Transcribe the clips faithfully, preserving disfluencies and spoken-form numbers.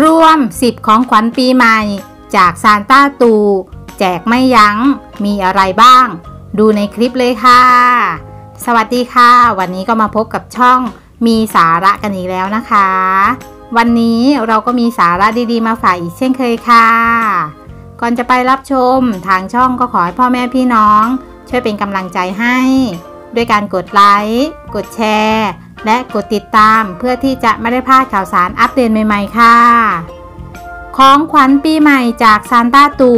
รวมสิบของขวัญปีใหม่จากซานต้าตูแจกไม่ยั้งมีอะไรบ้างดูในคลิปเลยค่ะสวัสดีค่ะวันนี้ก็มาพบกับช่องมีสาระกันอีกแล้วนะคะวันนี้เราก็มีสาระดีๆมาฝากอีกเช่นเคยค่ะก่อนจะไปรับชมทางช่องก็ขอให้พ่อแม่พี่น้องช่วยเป็นกำลังใจให้ด้วยการกดไลค์กดแชร์และกดติดตามเพื่อที่จะไม่ได้พลาดข่าวสารอัปเดตใหม่ๆค่ะของขวัญปีใหม่จากซานต้าตู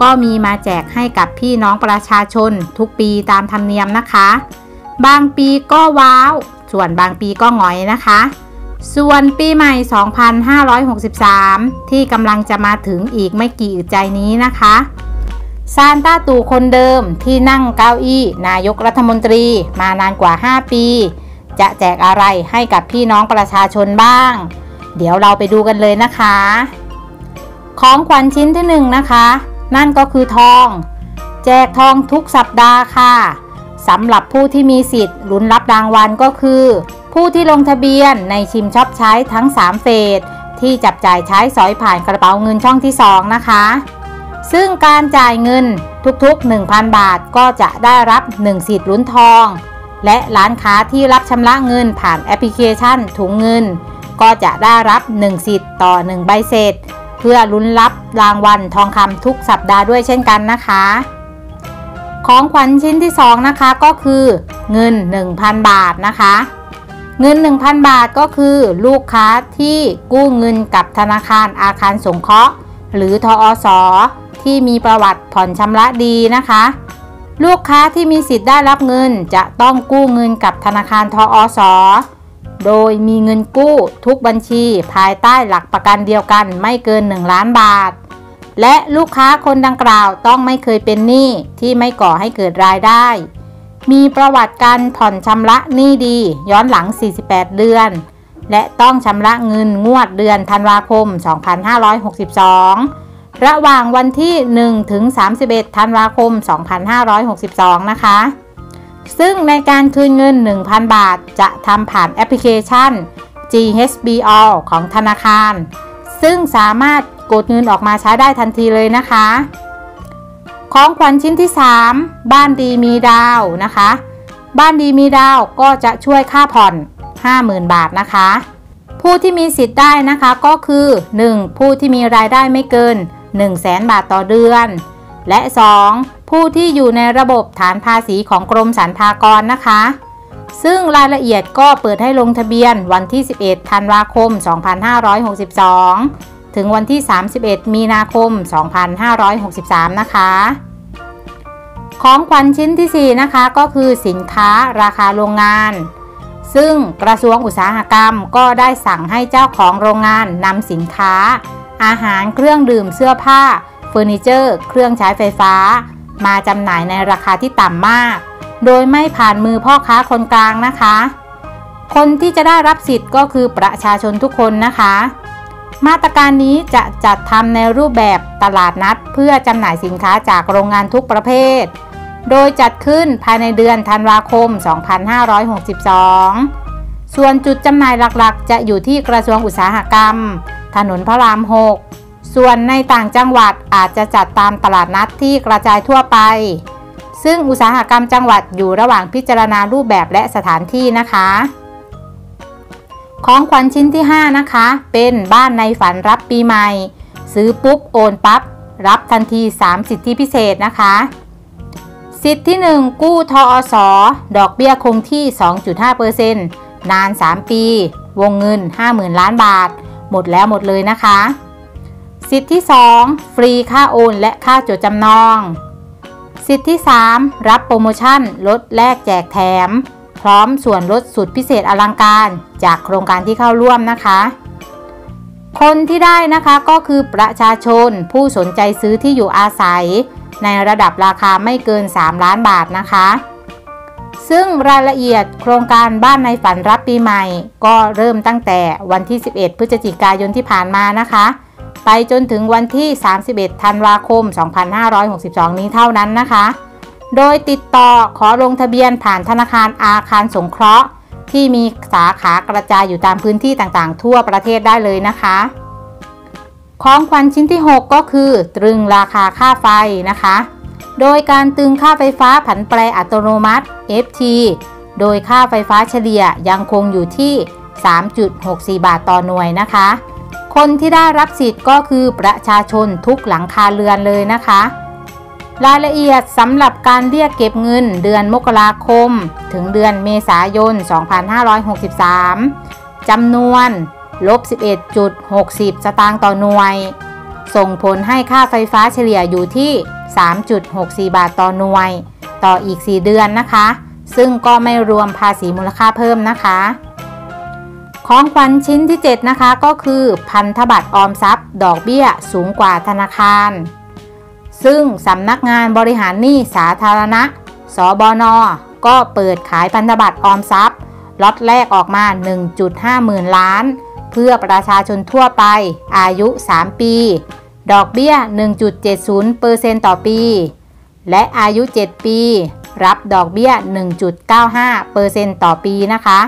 ก็มีมาแจกให้กับพี่น้องประชาชนทุกปีตามธรรมเนียมนะคะบางปีก็ว้าวส่วนบางปีก็หงอยนะคะส่วนปีใหม่สองพันห้าร้อยหกสิบสามที่กำลังจะมาถึงอีกไม่กี่อึดใจนี้นะคะซานต้าตู่คนเดิมที่นั่งเก้าอี้นายกรัฐมนตรีมานานกว่าห้าปีจะแจกอะไรให้กับพี่น้องประชาชนบ้างเดี๋ยวเราไปดูกันเลยนะคะของขวัญชิ้นที่หนึ่งนะคะนั่นก็คือทองแจกทองทุกสัปดาห์ค่ะสำหรับผู้ที่มีสิทธิ์ลุ้นรับรางวัลก็คือผู้ที่ลงทะเบียนในชิมช็อปใช้ทั้งสามเฟสที่จับจ่ายใช้สอยผ่านกระเป๋าเงินช่องที่สองนะคะซึ่งการจ่ายเงินทุกๆ หนึ่งพัน บาทก็จะได้รับหนึ่งสิทธิ์ลุ้นทองและร้านค้าที่รับชำระเงินผ่านแอปพลิเคชันถุงเงินก็จะได้รับหนึ่งสิทธิ์ต่อหนึ่งใบเศษเพื่อลุ้นรับรางวัลทองคำทุกสัปดาห์ด้วยเช่นกันนะคะของขวัญชิ้นที่สองนะคะก็คือเงิน หนึ่งพัน บาทนะคะเงิน หนึ่งพัน บาทก็คือลูกค้าที่กู้เงินกับธนาคารอาคารสงเคราะห์หรือทอสที่มีประวัติผ่อนชำระดีนะคะลูกค้าที่มีสิทธิ์ได้รับเงินจะต้องกู้เงินกับธนาคารทอสโดยมีเงินกู้ทุกบัญชีภายใต้หลักประกันเดียวกันไม่เกินหนึ่งล้านบาทและลูกค้าคนดังกล่าวต้องไม่เคยเป็นหนี้ที่ไม่ก่อให้เกิดรายได้มีประวัติการผ่อนชำระหนี้ดีย้อนหลังสี่สิบแปดเดือนและต้องชำระเงินงวดเดือนธันวาคมสองพันห้าร้อยหกสิบสองระหว่างวันที่หนึ่งถึงสามสิบเอ็ดธันวาคมสองพันห้าร้อยหกสิบสองนะคะซึ่งในการคืนเงิน หนึ่งพัน บาทจะทำผ่านแอปพลิเคชัน จี เอช บี All ของธนาคารซึ่งสามารถกดเงินออกมาใช้ได้ทันทีเลยนะคะของขวัญชิ้นที่สามบ้านดีมีดาวนะคะบ้านดีมีดาวก็จะช่วยค่าผ่อน ห้าหมื่น บาทนะคะผู้ที่มีสิทธิ์ได้นะคะก็คือหนึ่งผู้ที่มีรายได้ไม่เกิน หนึ่งแสน บาทต่อเดือนและสองผู้ที่อยู่ในระบบฐานภาษีของกรมสรรพากรนะคะซึ่งรายละเอียดก็เปิดให้ลงทะเบียนวันที่สิบเอ็ดธันวาคมสองพันห้าร้อยหกสิบสองถึงวันที่สามสิบเอ็ดมีนาคมสองพันห้าร้อยหกสิบสามนะคะของขวัญชิ้นที่สี่นะคะก็คือสินค้าราคาโรงงานซึ่งกระทรวงอุตสาหกรรมก็ได้สั่งให้เจ้าของโรงงานนำสินค้าอาหารเครื่องดื่มเสื้อผ้าเฟอร์นิเจอร์เครื่องใช้ไฟฟ้ามาจำหน่ายในราคาที่ต่ำมากโดยไม่ผ่านมือพ่อค้าคนกลางนะคะคนที่จะได้รับสิทธิ์ก็คือประชาชนทุกคนนะคะมาตรการนี้จะจัดทำในรูปแบบตลาดนัดเพื่อจำหน่ายสินค้าจากโรงงานทุกประเภทโดยจัดขึ้นภายในเดือนธันวาคมสองพันห้าร้อยหกสิบสองส่วนจุดจำหน่ายหลักๆจะอยู่ที่กระทรวงอุตสาหกรรมถนนพระรามหกส่วนในต่างจังหวัดอาจจะจัดตามตลาดนัดที่กระจายทั่วไปซึ่งอุตสาหกรรมจังหวัดอยู่ระหว่างพิจารณารูปแบบและสถานที่นะคะของขวัญชิ้นที่ห้านะคะเป็นบ้านในฝันรับปีใหม่ซื้อปุ๊บโอนปั๊บรับทันทีสามสิทธิพิเศษนะคะสิทธิที่หนึ่งกู้ทอสดอกเบี้ยคงที่ สองจุดห้าเปอร์เซ็นต์ นานสามปีวงเงิน ห้าหมื่น ล้านบาทหมดแล้วหมดเลยนะคะสิทธิที่สองฟรีค่าโอนและค่าจดจำนองสิทธิที่สามรับโปรโมชั่นลดแลกแจกแถมพร้อมส่วนลดสุดพิเศษอลังการจากโครงการที่เข้าร่วมนะคะคนที่ได้นะคะก็คือประชาชนผู้สนใจซื้อที่อยู่อาศัยในระดับราคาไม่เกินสามล้านบาทนะคะซึ่งรายละเอียดโครงการบ้านในฝันรับปีใหม่ก็เริ่มตั้งแต่วันที่สิบเอ็ดพฤศจิกายนที่ผ่านมานะคะไปจนถึงวันที่สามสิบเอ็ดธันวาคมสองพันห้าร้อยหกสิบสองนี้เท่านั้นนะคะโดยติดต่อขอลงทะเบียนผ่านธนาคารอาคารสงเคราะห์ที่มีสาขากระจายอยู่ตามพื้นที่ต่างๆทั่วประเทศได้เลยนะคะ ของขวัญชิ้นที่หกก็คือตรึงราคาค่าไฟนะคะโดยการตึงค่าไฟฟ้าผันแปรอัตโนมัติ เอฟ ที โดยค่าไฟฟ้าเฉลี่ยยังคงอยู่ที่ สามจุดหกสี่ บาทต่อหน่วยนะคะคนที่ได้รับสิทธิ์ก็คือประชาชนทุกหลังคาเรือนเลยนะคะรายละเอียดสำหรับการเรียกเก็บเงินเดือนมกราคมถึงเดือนเมษายน สองพันห้าร้อยหกสิบสาม จำนวน ลบสิบเอ็ดจุดหกศูนย์ สตางค์ต่อหน่วยส่งผลให้ค่าไฟฟ้าเฉลี่ยอยู่ที่ สามจุดหกสี่ บาทต่อหน่วยต่ออีกสี่เดือนนะคะซึ่งก็ไม่รวมภาษีมูลค่าเพิ่มนะคะของขวัญชิ้นที่เจ็ดนะคะก็คือพันธบัตรออมทรัพย์ดอกเบี้ยสูงกว่าธนาคารซึ่งสำนักงานบริหารหนี้สาธารณะสบน.ก็เปิดขายพันธบัตรออมทรัพย์ล็อตแรกออกมา หนึ่งจุดห้าหมื่น ล้านเพื่อประชาชนทั่วไปอายุสามปีดอกเบี้ย หนึ่งจุดเจ็ดศูนย์เปอร์เซ็นต์ ต่อปีและอายุเจ็ดปีรับดอกเบี้ย หนึ่งจุดเก้าห้าเปอร์เซ็นต์ ต่อปีนะคะ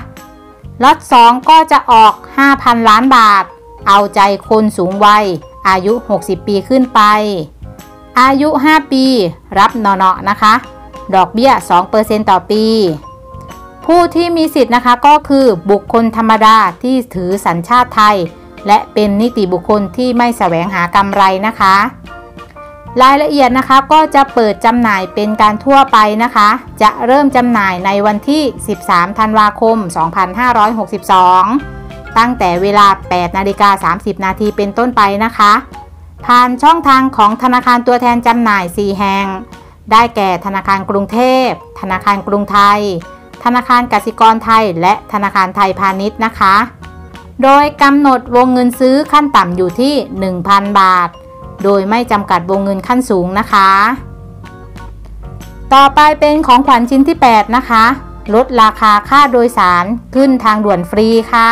ล็อตสองก็จะออก ห้าพัน ล้านบาทเอาใจคนสูงวัยอายุหกสิบปีขึ้นไปอายุห้าปีรับหนอๆนะคะดอกเบี้ย สองเปอร์เซ็นต์ ต่อปีผู้ที่มีสิทธิ์นะคะก็คือบุคคลธรรมดาที่ถือสัญชาติไทยและเป็นนิติบุคคลที่ไม่แสวงหากำไรนะคะรายละเอียดนะคะก็จะเปิดจำหน่ายเป็นการทั่วไปนะคะจะเริ่มจำหน่ายในวันที่สิบสามธันวาคมสองพันห้าร้อยหกสิบสองตั้งแต่เวลาแปดนาฬิกาสามสิบนาทีเป็นต้นไปนะคะผ่านช่องทางของธนาคารตัวแทนจำหน่ายสี่แห่งได้แก่ธนาคารกรุงเทพธนาคารกรุงไทยธนาคารกสิกรไทยและธนาคารไทยพาณิชย์นะคะโดยกำหนดวงเงินซื้อขั้นต่ำอยู่ที่ หนึ่งพัน บาทโดยไม่จำกัดวงเงินขั้นสูงนะคะต่อไปเป็นของขวัญชิ้นที่แปดนะคะลดราคาค่าโดยสารขึ้นทางด่วนฟรีค่ะ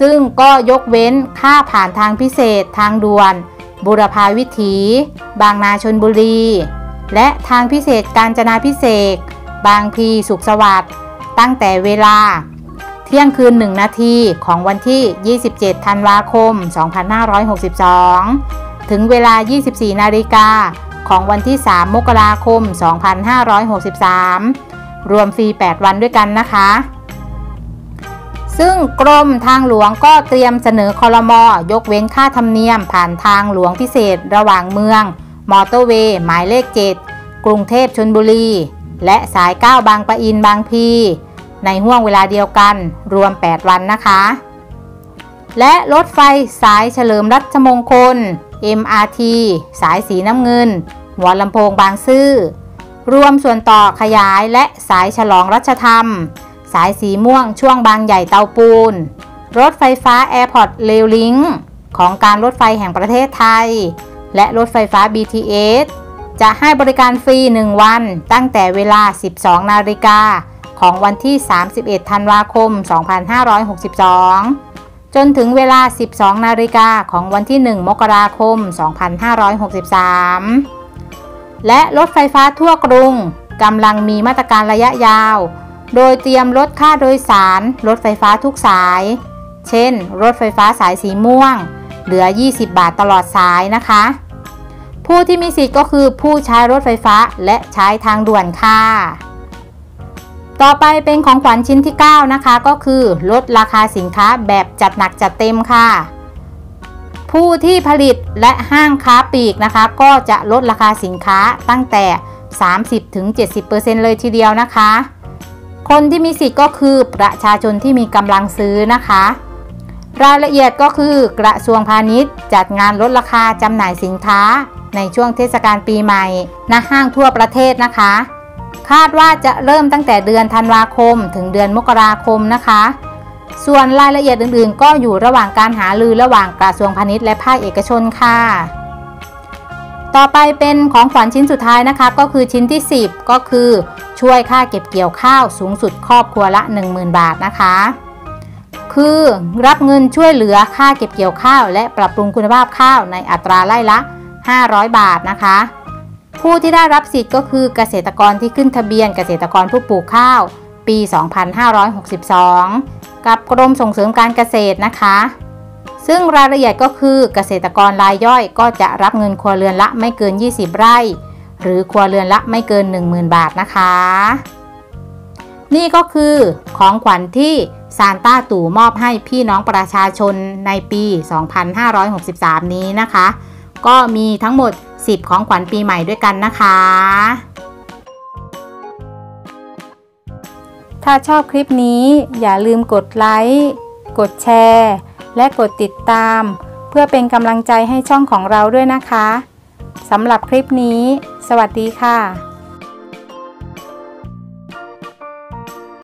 ซึ่งก็ยกเว้นค่าผ่านทางพิเศษทางด่วนบุรพาวิถีบางนาชลบุรีและทางพิเศษกาญจนาภิเษกบางพลีสุขสวัสดิ์ตั้งแต่เวลาเที่ยงคืนหนึ่งนาทีของวันที่ยี่สิบเจ็ดธันวาคมสองพันห้าร้อยหกสิบสองถึงเวลายี่สิบสี่นาฬิกาของวันที่สามมกราคมสองพันห้าร้อยหกสิบสามรวมฟรีแปดวันด้วยกันนะคะซึ่งกรมทางหลวงก็เตรียมเสนอครม.ยกเว้นค่าธรรมเนียมผ่านทางหลวงพิเศษระหว่างเมืองมอเตอร์เวย์หมายเลขเจ็ดกรุงเทพชลบุรีและสายเก้าบางปะอินบางพลีในห้วงเวลาเดียวกันรวมแปดวันนะคะและรถไฟสายเฉลิมรัชมงคล เอ็ม อาร์ ที สายสีน้ำเงินหัวลำโพงบางซื่อรวมส่วนต่อขยายและสายฉลองรัชธรรมสายสีม่วงช่วงบางใหญ่เตาปูนรถไฟฟ้าแอร์พอร์ตเรลลิงก์ของการรถไฟแห่งประเทศไทยและรถไฟฟ้า บี ที เอส จะให้บริการฟรีหนึ่งวันตั้งแต่เวลาสิบสองนาฬิกาของวันที่สามสิบเอ็ดธันวาคมสองพันห้าร้อยหกสิบสองจนถึงเวลาสิบสองนาฬิกาของวันที่หนึ่งมกราคมสองพันห้าร้อยหกสิบสามและรถไฟฟ้าทั่วกรุงกำลังมีมาตรการระยะยาวโดยเตรียมลดค่าโดยสารรถไฟฟ้าทุกสายเช่นรถไฟฟ้าสายสีม่วงเหลือยี่สิบบาทตลอดสายนะคะผู้ที่มีสิทธิ์ก็คือผู้ใช้รถไฟฟ้าและใช้ทางด่วนค่ะต่อไปเป็นของขวัญชิ้นที่เก้านะคะก็คือลดราคาสินค้าแบบจัดหนักจัดเต็มค่ะผู้ที่ผลิตและห้างค้าปลีกนะคะก็จะลดราคาสินค้าตั้งแต่ สามสิบถึงเจ็ดสิบเปอร์เซ็นต์ เลยทีเดียวนะคะคนที่มีสิทธิ์ก็คือประชาชนที่มีกำลังซื้อนะคะรายละเอียดก็คือกระทรวงพาณิชย์จัดงานลดราคาจำหน่ายสินค้าในช่วงเทศกาลปีใหม่ณห้างทั่วประเทศนะคะคาดว่าจะเริ่มตั้งแต่เดือนธันวาคมถึงเดือนมกราคมนะคะส่วนรายละเอียดอื่นๆก็อยู่ระหว่างการหารือระหว่างกระทรวงพาณิชย์และภาคเอกชนค่ะต่อไปเป็นของขวัญชิ้นสุดท้ายนะคะก็คือชิ้นที่สิบก็คือช่วยค่าเก็บเกี่ยวข้าวสูงสุดครอบครัวละ หนึ่งหมื่น บาทนะคะคือรับเงินช่วยเหลือค่าเก็บเกี่ยวข้าวและปรับปรุงคุณภาพข้าวในอัตราไร่ละห้าร้อยบาทนะคะผู้ที่ได้รับสิทธิ์ก็คือเกษตรกรที่ขึ้นทะเบียนเกษตรกรผู้ปลูกข้าวปีสองพันห้าร้อยหกสิบสองกับกรมส่งเสริมการเกษตรนะคะ ซึ่งรายละเอียดก็คือเกษตรกรรายย่อยก็จะรับเงินครัวเรือนละไม่เกินยี่สิบไร่หรือครัวเรือนละไม่เกิน หนึ่งหมื่น บาทนะคะนี่ก็คือของขวัญที่ซานต้าตู่มอบให้พี่น้องประชาชนในปี สองพันห้าร้อยหกสิบสาม นี้นะคะก็มีทั้งหมดสิบของขวัญปีใหม่ด้วยกันนะคะถ้าชอบคลิปนี้อย่าลืมกดไลค์กดแชร์และกดติดตามเพื่อเป็นกำลังใจให้ช่องของเราด้วยนะคะสำหรับคลิปนี้สวัสดีค่ะ